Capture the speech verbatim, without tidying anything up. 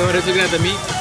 Everyone's looking at the meat.